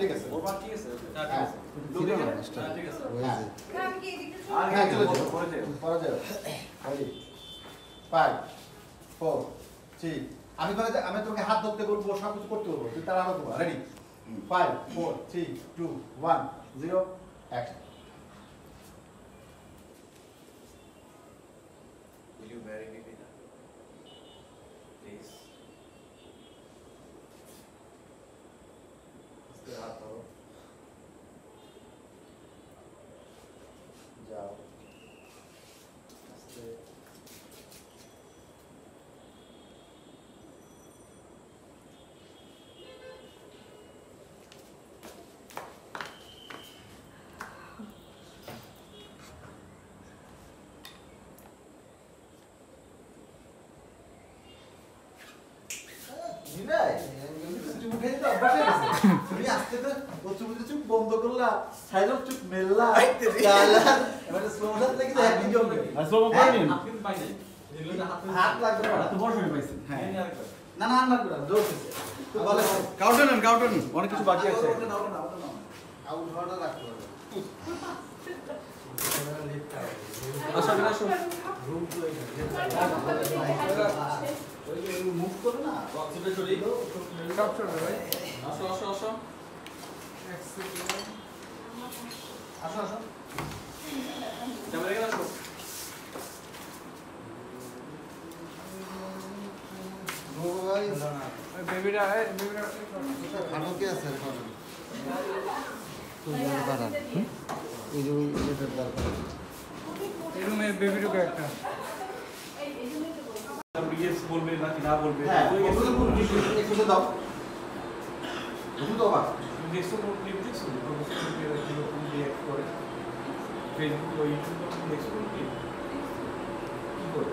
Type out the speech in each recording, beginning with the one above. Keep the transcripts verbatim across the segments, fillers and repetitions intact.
ঠিক আছে ওর বাকি আছে না ঠিক আছে ঠিক আছে হ্যাঁ আমি কি এদিকে চলে পড়ে যাও পড়ে যাও খালি five four three আমি বলে আমি তোকে হাত ধরতে বলবো সব কিছু করতে বলবো তুই তার আলো দাও ready five four three two one zero action Will you marry me Vina? Please जाओ মুখ করো না আসো আসো ক্যামেরা এখানে আসো ভাই বেবিরা এই বেবিরা ভালো কি আছে এখন তো দরকার এই যে এই দরকার এই রুমে বেবিরও একটা এই এই রুমে তো বলবো ইয়েস বলবে না কি না বলবে ওগুলো পুরো কিছু দাও ওগুলো দাও দেখো কোনটি দেখছো দেখো react করে Facebook ও YouTube তো দেখছো কি করে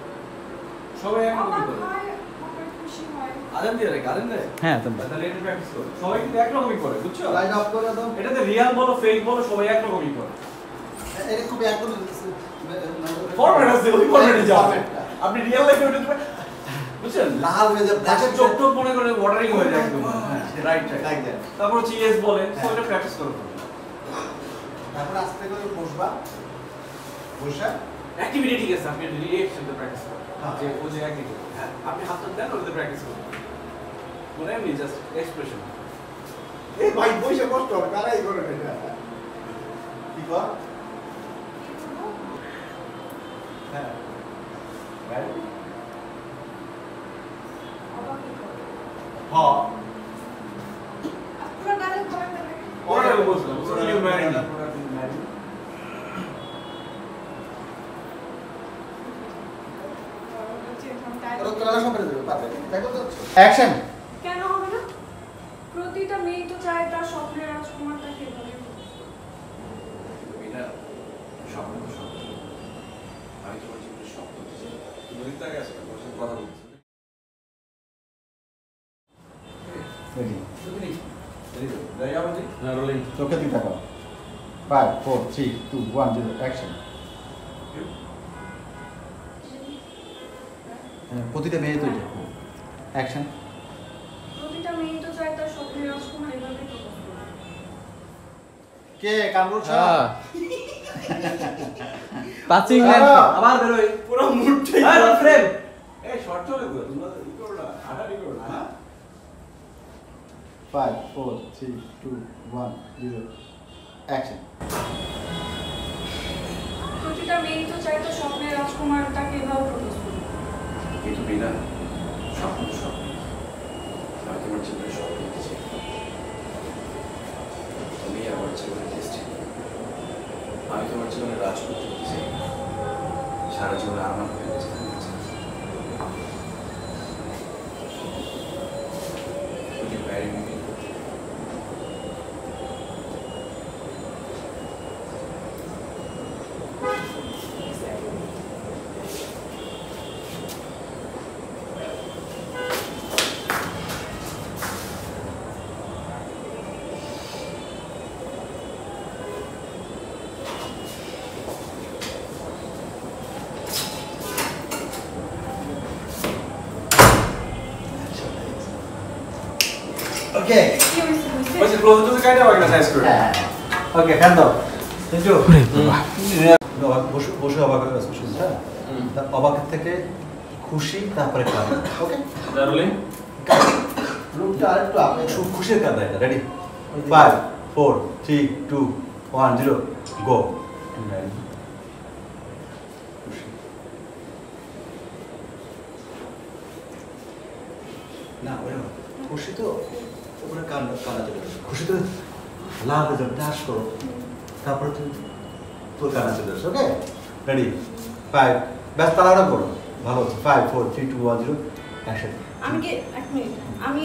সবাই এমন কি করে আদম দিয়ে রে কারণ রে হ্যাঁ তোমরা তাহলে এটা প্র্যাকটিস করো সবাই কি এক রকমই করে বুঝছো লাইট অফ করে দাও এটাতে রিয়েল বলো ফেক বলো সবাই এক রকমই করে এটা খুব একদম ফরম্যাট আছে ওই ফরম্যাটে যাও আপনি রিয়েল লাইফে ওটা বুঝছেন লাল হয়ে যায় ব্ল্যাক চোখ চোখ মনে করে ওয়াটারিং হয়ে যায় একদম রাইট রাইট তারপর হচ্ছে ইয়েস বলে সো এটা প্র্যাকটিস করো তারপর আস্তে করে বসবা বসা অ্যাক্টিভিটি ঠিক আছে আপনি রিঅ্যাকশন দা প্র্যাকটিস যে ও যে অ্যাক্টিভ আপনি হাতটা দেন ওর দা প্র্যাকটিস করুন মনে আমি জাস্ট এক্সপ্রেশন এই ভাই বসে কষ্ট হবে কারাই করে এটা ঠিক আছে হ্যাঁ ভাই হ্যাঁ পুরো গালে করে ওরে বসো ইউ ম্যারি অ্যাকশন কেন হবে না প্রতিটা মেয়ে তো চায় তার স্বপ্নের রাজকুমারটা কে হবে এটা স্বপ্ন তো স্বপ্ন আমি তো বলছি স্বপ্ন তো চাই তুমি চিন্তা করছ বসে কথা বলছো রেডি রেডি রেডি দাঁড়াও জি না রোলিং চোখে দিতে পারো five four three two one zero action প্রতিটা মেয়ে তো এটা অ্যাকশন প্রতিটা মেয়ে তো চায় তার স্বপ্নের রাজকুমার এভাবে প্রপোজ করবে কে কামরুল স্যার পাচিং ম্যান আবার বের হই পুরো মুডটাই আরে ফ্রেম এই শর্ট চলে গো তোমরা ই করো না আটা ই করো না five four three two one zero action প্রতিটা মেয়ে তো চায় তার স্বপ্নের রাজকুমারটা এভাবে প্রপোজ করবে কিন্তু বিনা স্বপ্ন স্বপ্ন আর তোমার জীবনের স্বপ্ন দেখছি তুমি আমার জীবনে দেখছি আমি তোমার জীবনে রাজপুত দেখছি সারা জীবনে আমার দেখছি Okay. પછી ક્લોઝ તો કાઢ્યા હોય એક્સરસાઇઝ કરો. Okay hand up. Thank you. નો બોશ બોશ અવાક કર સકશો હા. તો અવાક থেকে খুশি তারপরে কাজ. ওকে? দারুলি. লুকটা আরেকটু আপনি খুব খুশির কাজ এটা. Ready? five four three two one zero go. না ওরে খুশি তো ওপরে কান কাটাতে খুশি তো লাভ যখন ডাশ করো তারপর তুমি তো কাটাতে দাও ওকে রেডি five ব্যাস তাড়াতাড়ি করো ভালো five four three two one zero action আমি কি এক মিনিট আমি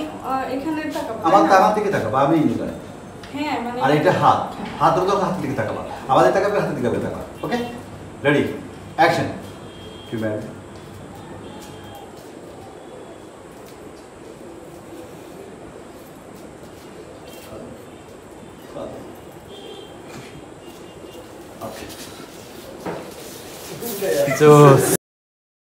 এখানে তাকাবো আমার তাকার দিকে তাকাবো আমি নিবা হ্যাঁ মানে আর এটা হাত হাত ধরো হাত দিকে তাকাবা আমাদের তাকাবে হাত দিকে তাকাবা ওকে রেডি অ্যাকশন কি ম্যাম So